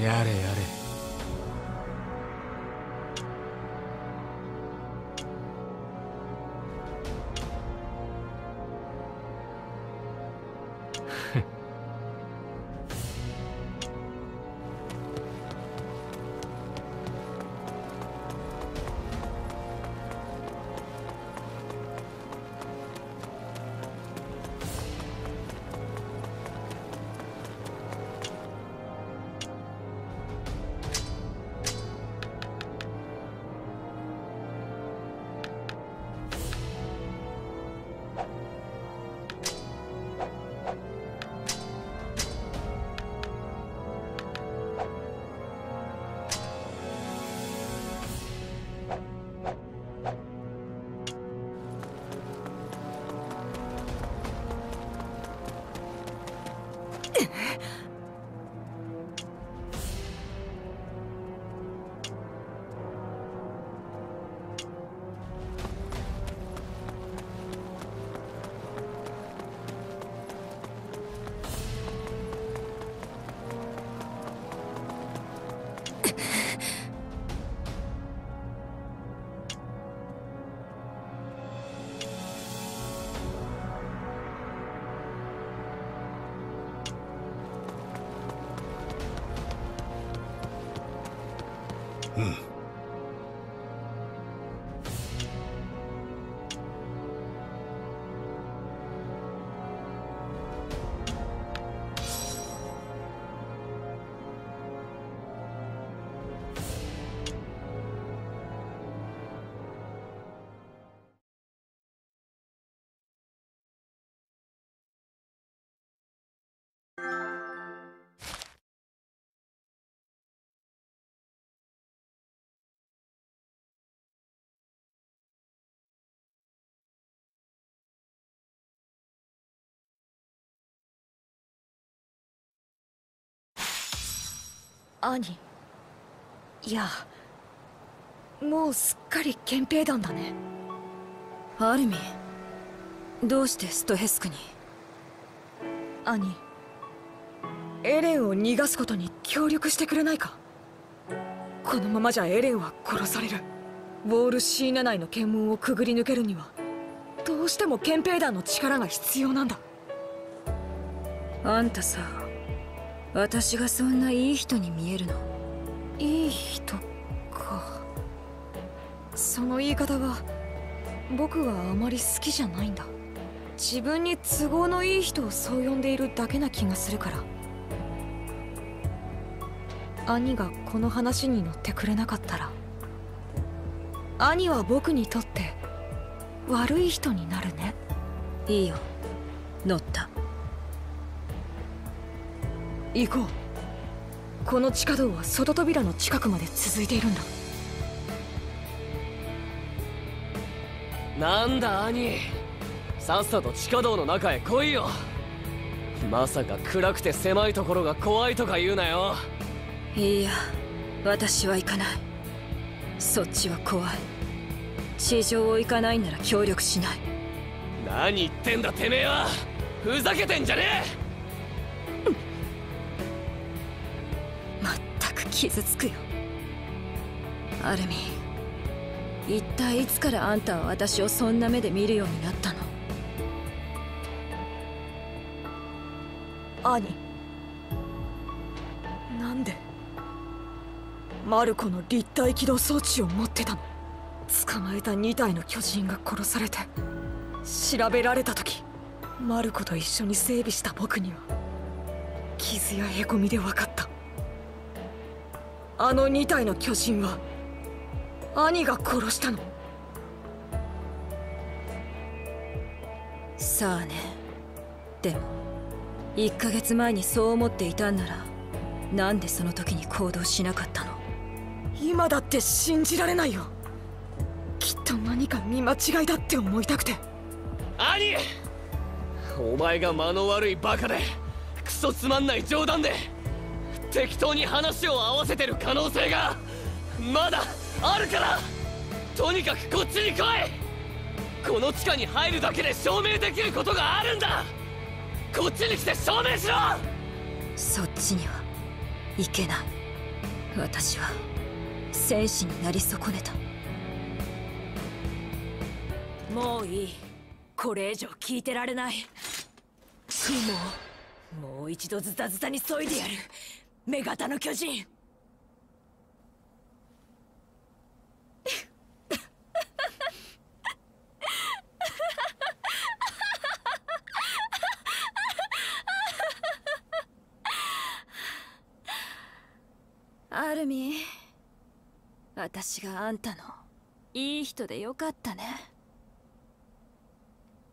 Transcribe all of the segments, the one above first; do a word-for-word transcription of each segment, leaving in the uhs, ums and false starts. やれやれ。 兄、いや、もうすっかり憲兵団だね。アルミ、どうしてストヘスクに？兄、エレンを逃がすことに協力してくれないか？このままじゃエレンは殺される。ウォール シーなな 内の検問をくぐり抜けるには、どうしても憲兵団の力が必要なんだ。あんたさ、 私がそんないい人に見えるの？いい人か。その言い方は僕はあまり好きじゃないんだ。自分に都合のいい人をそう呼んでいるだけな気がするから。兄がこの話に乗ってくれなかったら、兄は僕にとって悪い人になるね。いいよ、乗った。 行こう。この地下道は外扉の近くまで続いているんだ。なんだ兄、さっさと地下道の中へ来いよ。まさか暗くて狭いところが怖いとか言うなよ。いや、私は行かない。そっちは怖い。地上を行かないなら協力しない。何言ってんだてめえは。ふざけてんじゃねえ。 傷つくよ。アルミ、一体いつからあんたは私をそんな目で見るようになったの？兄、なんでマルコの立体起動装置を持ってたの？捕まえたにたいの巨人が殺されて調べられた時、マルコと一緒に整備した僕には傷やへこみで分かった。 あのにたいの巨人は兄が殺したの。さあね。でもいっかげつまえにそう思っていたんなら、なんでその時に行動しなかったの？今だって信じられないよ。きっと何か見間違いだって思いたくて。兄、お前が間の悪いバカでクソつまんない冗談で 適当に話を合わせてる可能性がまだあるから、とにかくこっちに来い。この地下に入るだけで証明できることがあるんだ。こっちに来て証明しろ。そっちには行けない。私は戦士になり損ねた。もういい。これ以上聞いてられない。雲をもう一度ズタズタに削いでやる。女型の巨人。アルミ、私があんたのいい人でよかったね。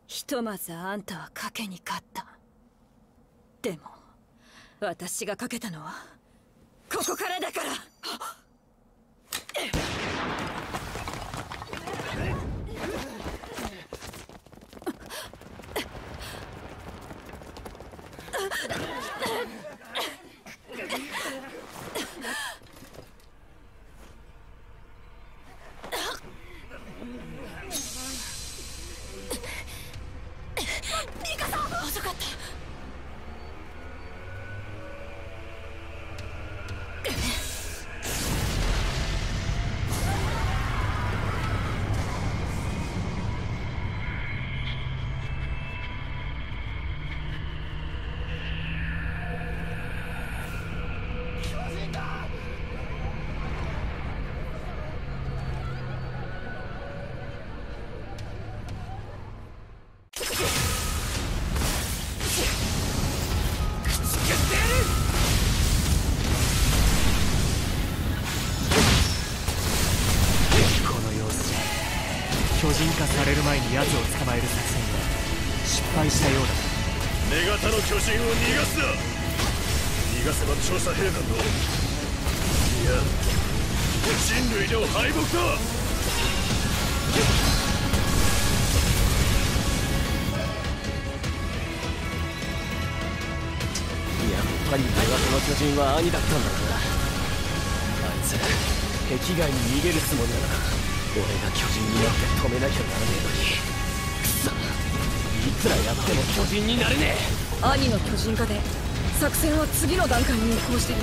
ひとまずあんたは賭けに勝った。でも私が賭けたのはここからだから。進化される前に奴を捕まえる作戦は失敗したようだ。女型の巨人を逃がすな。逃がせば調査兵団の、いや人類の敗北だ。やっぱり女型の巨人は兄だったんだな。あいつ壁外に逃げるつもりだな。俺が巨人になって止めなきゃならねえのに、くそ、いくらやっても巨人になれねえ。兄の巨人化で作戦は次の段階に移行してる。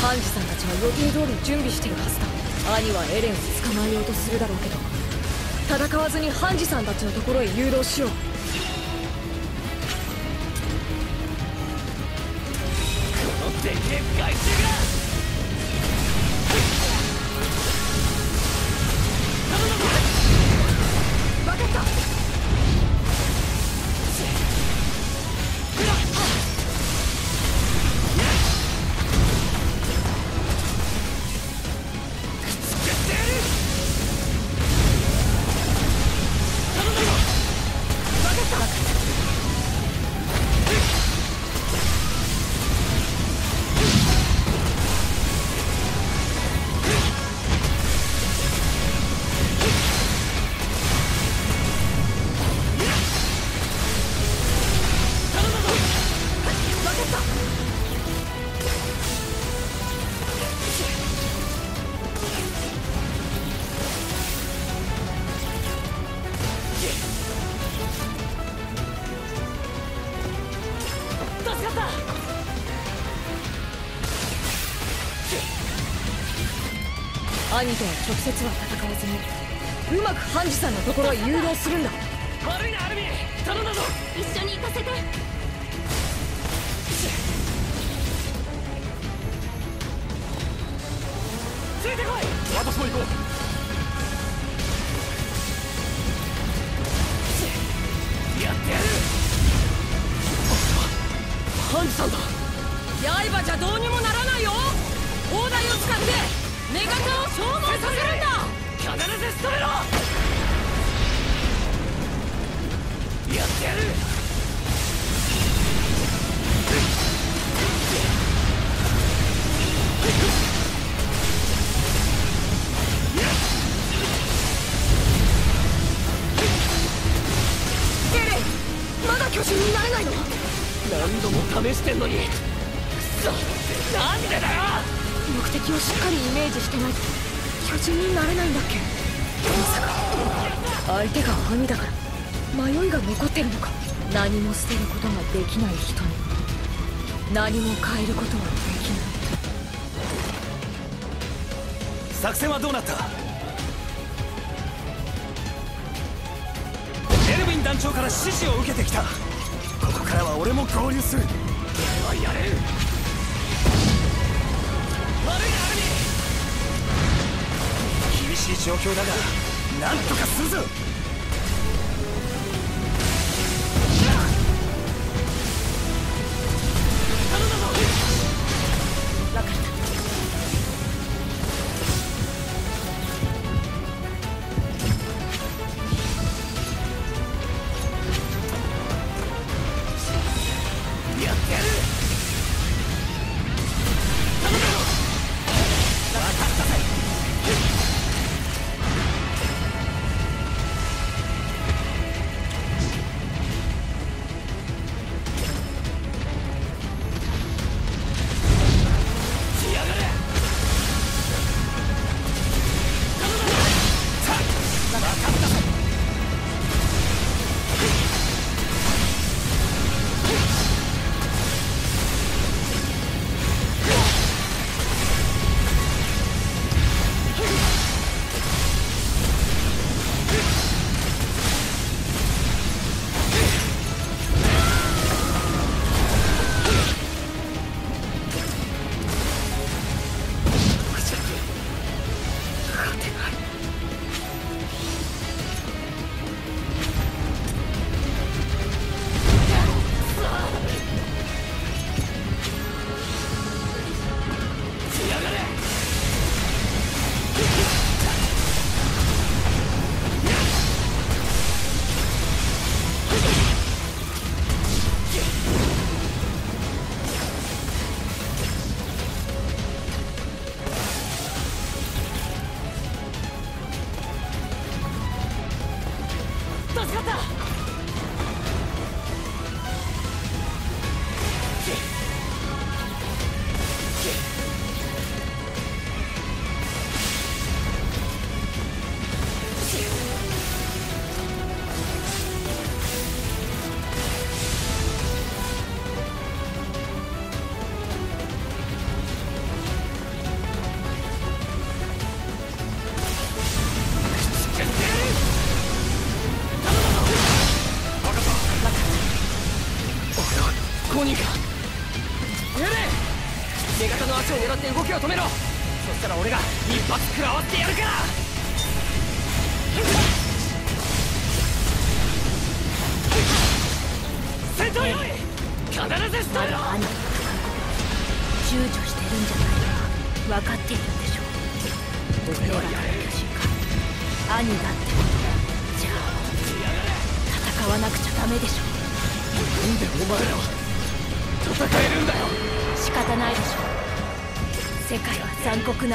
ハンジさんたちは予定通り準備してるはずだ。兄はエレンを捕まえようとするだろうけど、戦わずにハンジさんたちのところへ誘導しよう。このでけえ外周が兄とは直接は戦わずに、うまくハンジさんのところへ誘導するんだ。悪いなアルミ、頼んだぞ。一緒に行かせて。ついてこい。私も行こう。やってやる。あ、ハンジさんだ。刃じゃどうにもならないよ。砲台を使って女型を消耗させるんだ。必ず仕留めろ。やってやる。エレン、まだ巨人になれないの？何度も試してんのに。くそ、なんでだよ。目的をしっかりイメージしてないと巨人になれないんだっけ。まさか相手が鬼だから迷いが残ってるのか。何も捨てることができない人に何も変えることはできない。作戦はどうなった？エルヴィン団長から指示を受けてきた。ここからは俺も合流する。俺はやれる。悪いアルミン、厳しい状況だがなんとかするぞ。分かった。な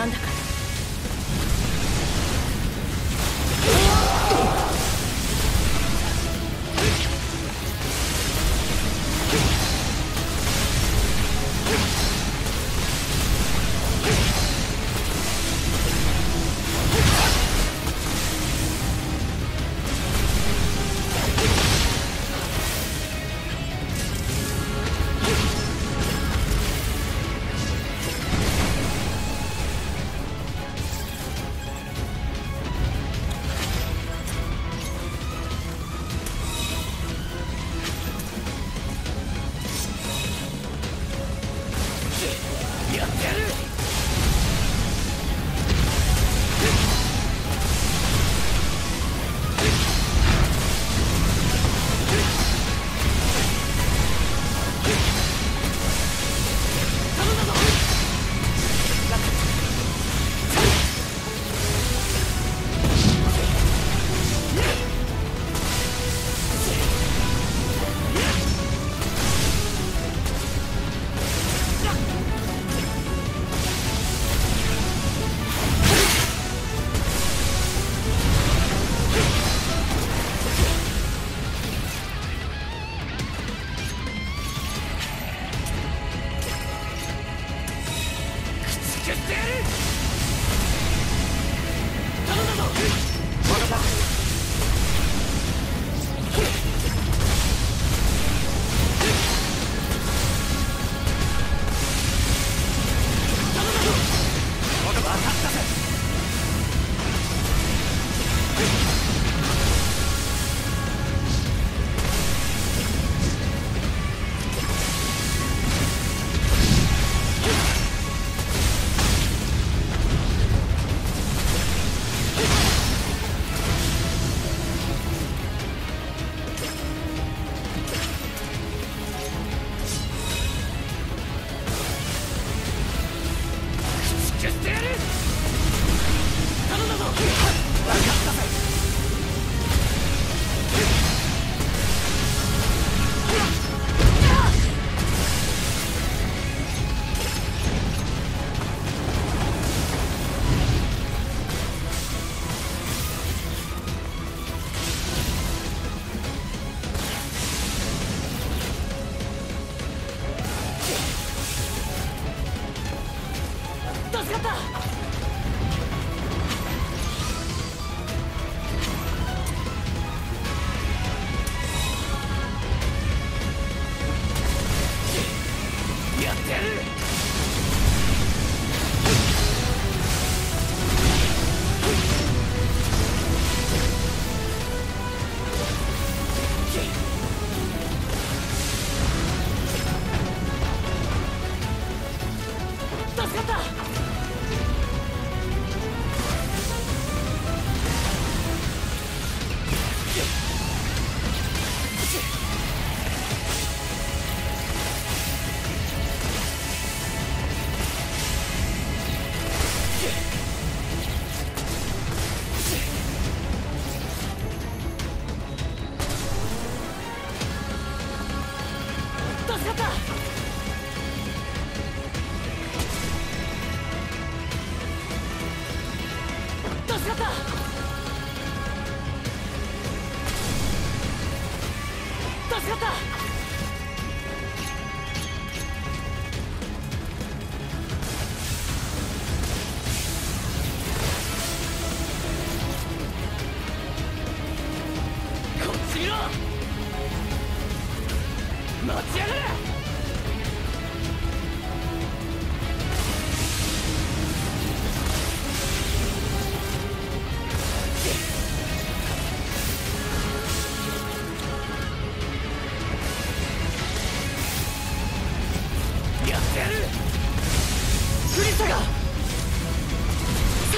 んだか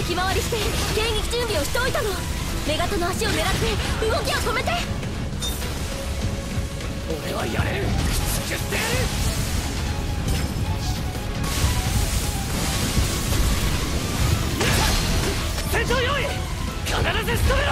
先回りして迎撃準備をしておいたの。女型の足を狙って動きを止めて。俺はやれる。くっつけてやる。戦場用意、必ず仕留めろ。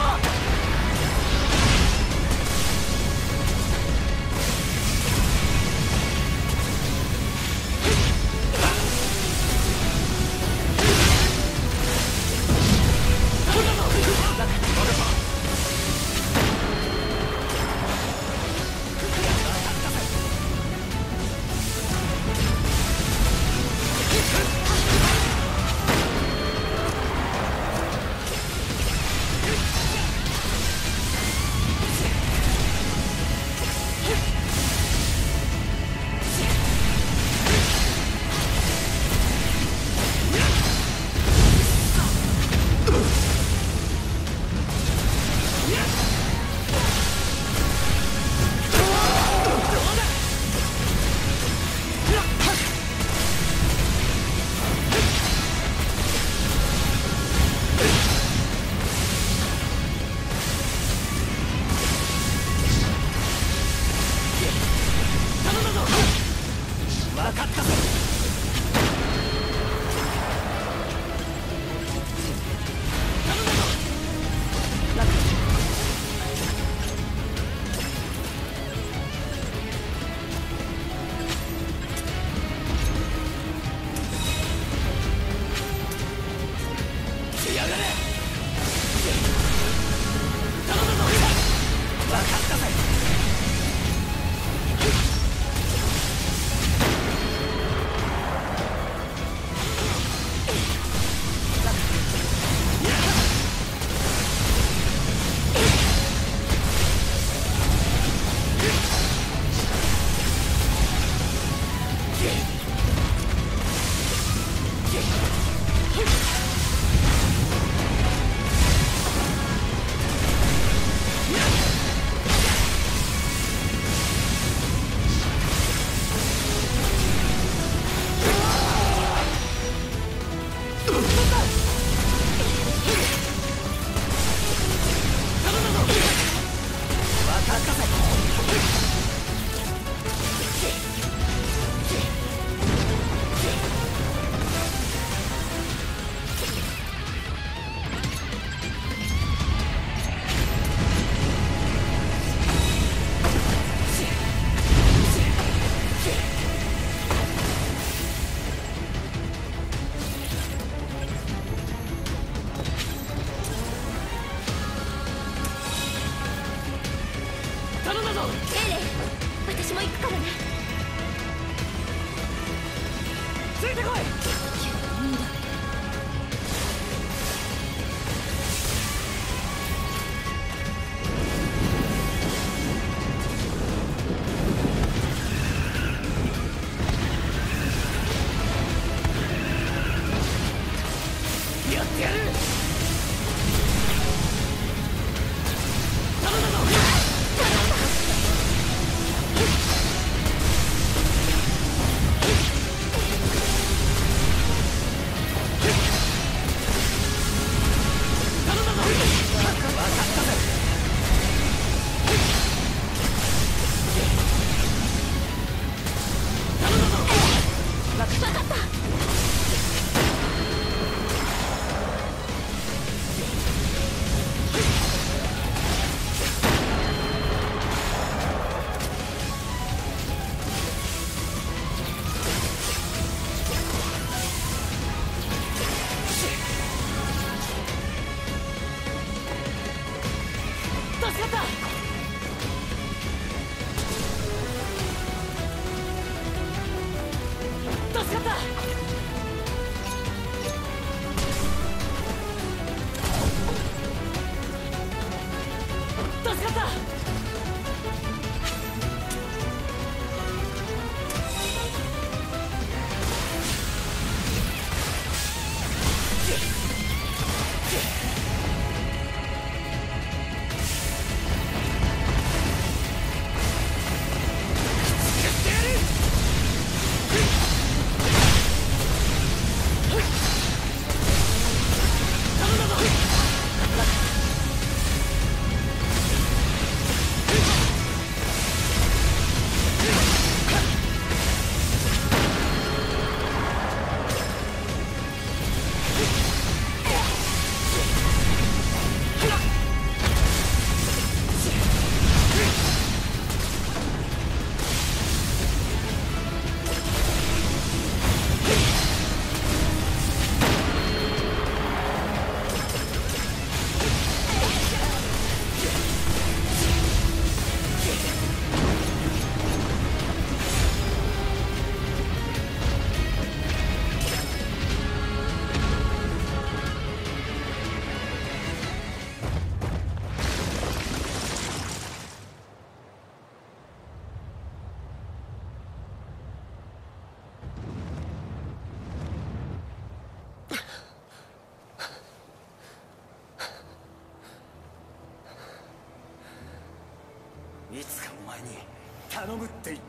って言って